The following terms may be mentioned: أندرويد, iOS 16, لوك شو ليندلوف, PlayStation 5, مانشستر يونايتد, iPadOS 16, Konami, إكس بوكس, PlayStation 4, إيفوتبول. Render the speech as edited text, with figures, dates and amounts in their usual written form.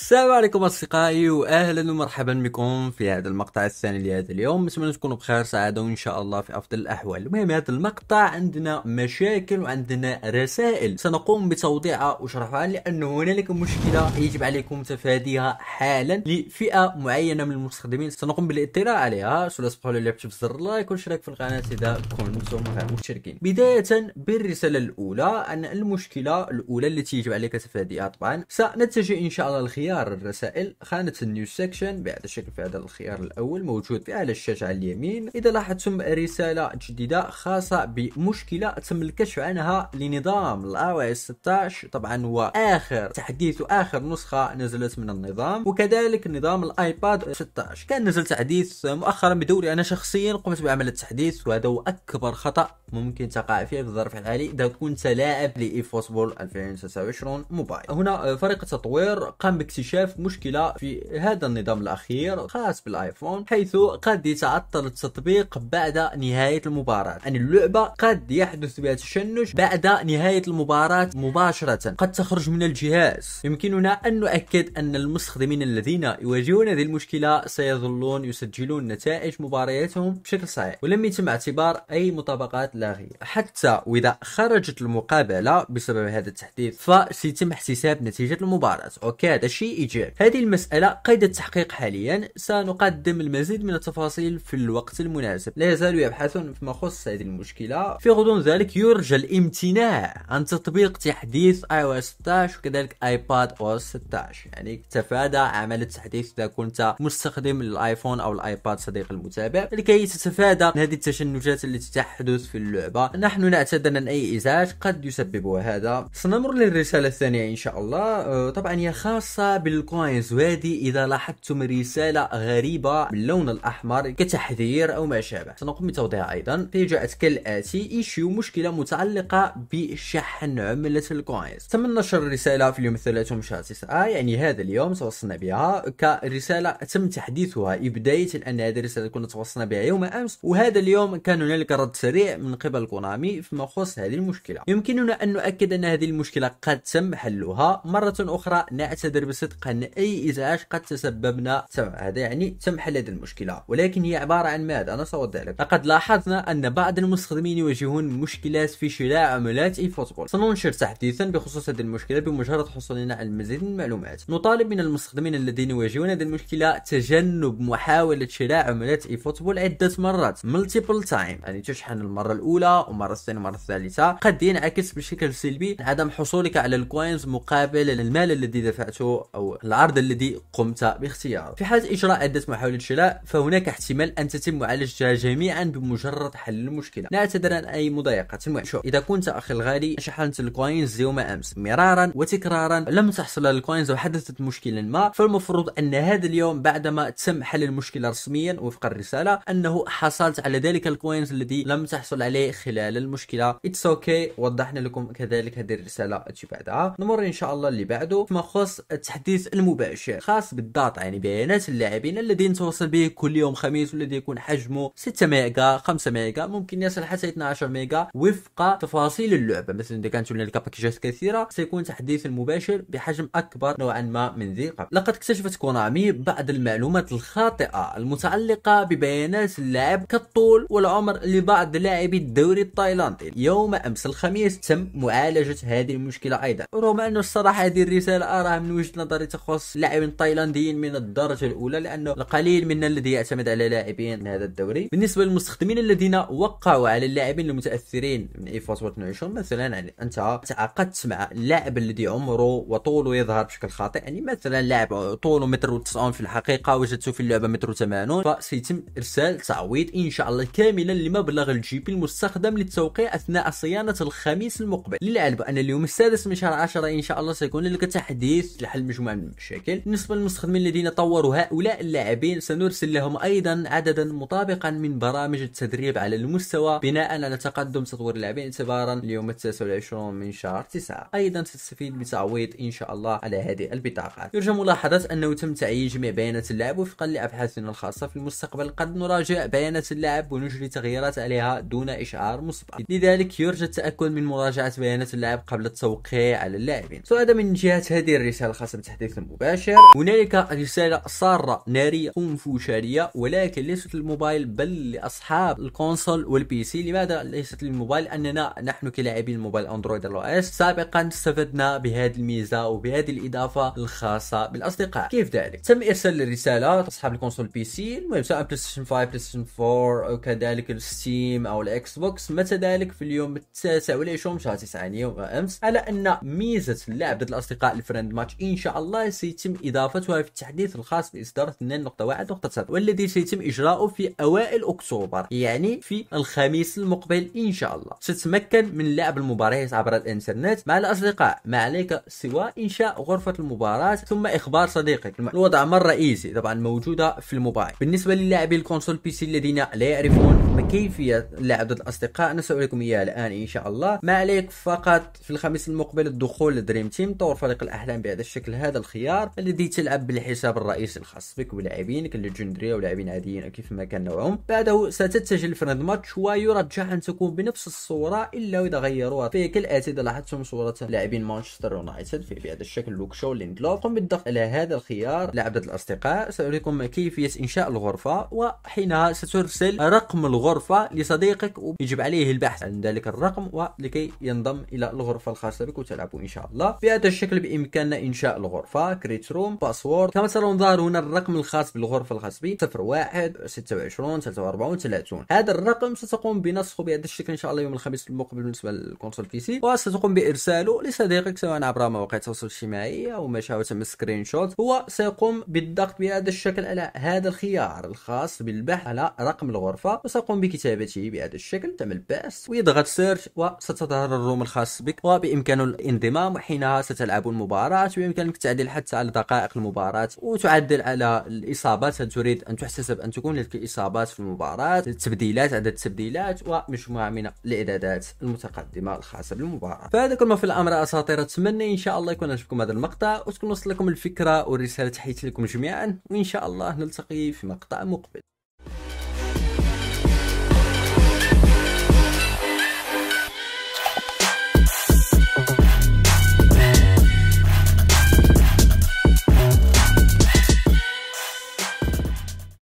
السلام عليكم اصدقائي واهلا ومرحبا بكم في هذا المقطع الثاني لهذا اليوم. نتمنى تكونوا بخير سعاده وان شاء الله في افضل الاحوال. المهم هذا المقطع عندنا مشاكل وعندنا رسائل سنقوم بتوضيعها وشرحها، لانه هنالك مشكله يجب عليكم تفاديها حالا لفئه معينه من المستخدمين. سنقوم بالاطلاع عليها، سولا سمحوا لي لعبتوا بزر اللايك والاشتراك في القناه اذا كنتم غير مشتركين. بدايه بالرساله الاولى، ان المشكله الاولى التي يجب عليك تفاديها طبعا سنتجه ان شاء الله الخيار الرسائل خانة النيوز سيكشن بهذا الشكل. في هذا الخيار الأول موجود في أعلى الشاشة على اليمين، إذا لاحظتم رسالة جديدة خاصة بمشكلة تم الكشف عنها لنظام iOS 16 طبعا، وآخر تحديث وآخر نسخة نزلت من النظام، وكذلك نظام الآيباد 16 كان نزل تحديث مؤخرا بدوري أنا شخصيا قمت بعمل التحديث، وهذا هو أكبر خطأ ممكن تقع فيه في الظرف الحالي إذا كنت لاعب لإيفوتبول 2029 موبايل. هنا فريق التطوير قام اكتشاف مشكلة في هذا النظام الأخير خاص بالآيفون، حيث قد يتعطل التطبيق بعد نهاية المباراة، يعني اللعبة قد يحدث بها تشنج بعد نهاية المباراة مباشرة، قد تخرج من الجهاز. يمكننا أن نؤكد أن المستخدمين الذين يواجهون هذه المشكلة سيظلون يسجلون نتائج مبارياتهم بشكل صحيح، ولم يتم اعتبار أي مطابقات لاغية، حتى وإذا خرجت المقابلة بسبب هذا التحديث فسيتم احتساب نتيجة المباراة. أوكي، هذا شيء إيجابي. هذه المسألة قيد التحقيق حاليا، سنقدم المزيد من التفاصيل في الوقت المناسب. لا يزالوا يبحثون فيما يخص هذه المشكلة. في غضون ذلك يرجى الامتناع عن تطبيق تحديث iOS 16 وكذلك iPadOS 16، يعني تفادى عمل التحديث إذا كنت مستخدم للآيفون أو الآيباد صديق المتابع، لكي تتفادى هذه التشنجات التي تحدث في اللعبة. نحن نعتذر عن أي إزعاج قد يسببها هذا. سنمر للرسالة الثانية إن شاء الله، طبعا هي خاصة بالكوينز، وهذه اذا لاحظتم رساله غريبه باللون الاحمر كتحذير او ما شابه، سنقوم بتوضيحها ايضا. هي جاءت كالاتي: ايشيو مشكله متعلقه بشحن عمله الكوينز. تم نشر الرساله في اليوم الثلاث ومشهر 9، يعني هذا اليوم توصلنا بها كرساله تم تحديثها إبداية، لان هذه الرساله كنا توصلنا بها يوم امس، وهذا اليوم كان هنالك رد سريع من قبل كونامي فيما يخص هذه المشكله. يمكننا ان نؤكد ان هذه المشكله قد تم حلها. مره اخرى نعتذر بصدق ان اي ازعاج قد تسببنا هذا، يعني تم حل هذه المشكله، ولكن هي عباره عن ماذا؟ انا سأوضح لك. لقد لاحظنا ان بعض المستخدمين يواجهون مشكلات في شراء عملات ايفوتبول. سننشر تحديثا بخصوص هذه المشكله بمجرد حصولنا على المزيد من المعلومات. نطالب من المستخدمين الذين يواجهون هذه المشكله تجنب محاوله شراء عملات ايفوتبول عده مرات multiple time، يعني تشحن المره الاولى ومره الثانيه ومره الثالثه. قد ينعكس بشكل سلبي عدم حصولك على الكوينز مقابل المال الذي دفعته أو العرض الذي قمت باختياره. في حال إجراء عدة محاولات شراء فهناك احتمال أن تتم معالجتها جميعا بمجرد حل المشكلة. نعتذر عن أي مضايقة. المهم شوف، إذا كنت أخي الغالي شحنت الكوينز يوم أمس مرارا وتكرارا لم تحصل على الكوينز وحدثت مشكلة ما، فالمفروض أن هذا اليوم بعدما تم حل المشكلة رسميا وفق الرسالة أنه حصلت على ذلك الكوينز الذي لم تحصل عليه خلال المشكلة. اتس اوكي، وضحنا لكم كذلك هذه الرسالة التي بعدها. نمر إن شاء الله اللي بعده فيما يخص التحديث المباشر خاص بالداتا، يعني بيانات اللاعبين الذين توصل به كل يوم خميس، والذي يكون حجمه 6 ميجا 5 ميجا ممكن يصل حتى 12 ميجا وفق تفاصيل اللعبه. مثلا اذا كانت هناك باكيجات كثيره سيكون التحديث المباشر بحجم اكبر نوعا ما من ذي قبل. لقد اكتشفت كونامي بعض المعلومات الخاطئه المتعلقه ببيانات اللاعب كالطول والعمر لبعض لاعبي الدوري التايلاندي. يوم امس الخميس تم معالجه هذه المشكله ايضا، رغم انه الصراحه هذه الرساله اراها من وجهة نظري تخص لاعبين تايلانديين من الدرجة الأولى، لأنه القليل منا الذي يعتمد على لاعبين من هذا الدوري. بالنسبة للمستخدمين الذين وقعوا على اللاعبين المتأثرين من ايفوتبول 22، مثلا يعني أنت تعاقدت مع اللاعب الذي عمره وطوله يظهر بشكل خاطئ، يعني مثلا لاعب طوله 1.90 متر في الحقيقة وجدته في اللعبة 1.80 متر، فسيتم إرسال تعويض إن شاء الله كاملا لمبلغ الجي بي المستخدم للتوقيع أثناء صيانة الخميس المقبل. للعلم أن اليوم السادس من شهر 10 إن شاء الله سيكون لك تحديث لحل مجموعة من المشاكل. بالنسبة للمستخدمين الذين طوروا هؤلاء اللاعبين سنرسل لهم أيضا عددا مطابقا من برامج التدريب على المستوى بناء على تقدم تطوير اللاعبين اعتبارا اليوم 29 من شهر 9. أيضا ستستفيد بتعويض إن شاء الله على هذه البطاقات. يرجى ملاحظة أنه تم تعيين جميع بيانات اللاعب وفقا لأبحاثنا الخاصة. في المستقبل قد نراجع بيانات اللاعب ونجري تغييرات عليها دون إشعار مسبق، لذلك يرجى التأكد من مراجعة بيانات اللاعب قبل التوقيع على اللاعبين. هذا من جهة هذه الرسالة الخاصة التحديث المباشر. هنالك رسالة سارة نارية انفشارية، ولكن ليست للموبايل بل لأصحاب الكونسول والبيسي. لماذا ليست للموبايل؟ أننا نحن كلاعبين الموبايل أندرويد أو اس سابقا استفدنا بهذه الميزة وبهذه الإضافة الخاصة بالأصدقاء. كيف ذلك؟ تم إرسال الرسالة لأصحاب الكونسول والبيسي، المهم سواء بلايستيشن 5 بلايستيشن 4 وكذلك الستيم أو الإكس بوكس، متى ذلك؟ في اليوم 29/9 يوم أمس، على أن ميزة اللعب ضد الأصدقاء الفريند ماتش إن شاء الله سيتم إضافتها في التحديث الخاص بإصدار 2.1.7 والذي سيتم إجراؤه في أوائل أكتوبر، يعني في الخميس المقبل إن شاء الله. ستتمكن من لعب المباريات عبر الإنترنت مع الأصدقاء، ما عليك سوى إنشاء غرفة المباراة ثم إخبار صديقك. الوضع مرة إيزي، طبعا موجودة في الموبايل. بالنسبة للاعبي الكونسول بي سي الذين لا يعرفون كيفية اللعب ضد الأصدقاء نسألكم إياها الآن إن شاء الله. ما عليك فقط في الخميس المقبل الدخول لدريم تيم، طور فريق الأحلام بهذا الشكل، هذا الخيار الذي تلعب بالحساب الرئيسي الخاص بك ولاعبينك الليجندري ولاعبين عاديين كيف ما كان نوعهم. بعده ستتسجل الفريند ماتش، ويرجح أن تكون بنفس الصورة إلا إذا غيروها، فهي كالآتي. إذا لاحظتم صورة لاعبين مانشستر يونايتد في بهذا الشكل لوك شو ليندلوف، قم بالضغط على هذا الخيار لعب ضد الأصدقاء. سأريكم كيفية إنشاء الغرفة، وحينها سترسل رقم الغرفة لصديقك ويجب عليه البحث عن ذلك الرقم ولكي ينضم إلى الغرفة الخاصة بك وتلعبوا إن شاء الله. بهذا الشكل بإمكاننا إنشاء الغرفة، كريت روم، باسورد. كما ترون ظهر هنا الرقم الخاص بالغرفة الخاص بي 01 26 43 30. هذا الرقم ستقوم بنسخه بهذا الشكل إن شاء الله يوم الخميس المقبل بالنسبة للكونسول بي سي، وستقوم بإرساله لصديقك سواء عبر مواقع التواصل الاجتماعي أو ما شابه. تم سكرين شوت، هو سيقوم بالضغط بهذا الشكل على هذا الخيار الخاص بالبحث على رقم الغرفة وسيقوم بكتابته بهذا الشكل. تم البحث ويضغط سيرش وستظهر الروم الخاص بك وبإمكانه الانضمام، وحينها ستلعب المباراة وبإمكانك التعديل حتى على دقائق المباراة وتعدل على الإصابات. هل تريد أن تحتسب أن تكون لك إصابات في المباراة، التبديلات، عدد التبديلات ومجموعة من الإعدادات المتقدمة الخاصة بالمباراة. فهذا كل ما في الأمر أساطير. أتمنى إن شاء الله يكون عجبكم هذا المقطع وتكون وصلت لكم الفكرة والرسالة. تحياتي لكم جميعا وإن شاء الله نلتقي في مقطع مقبل.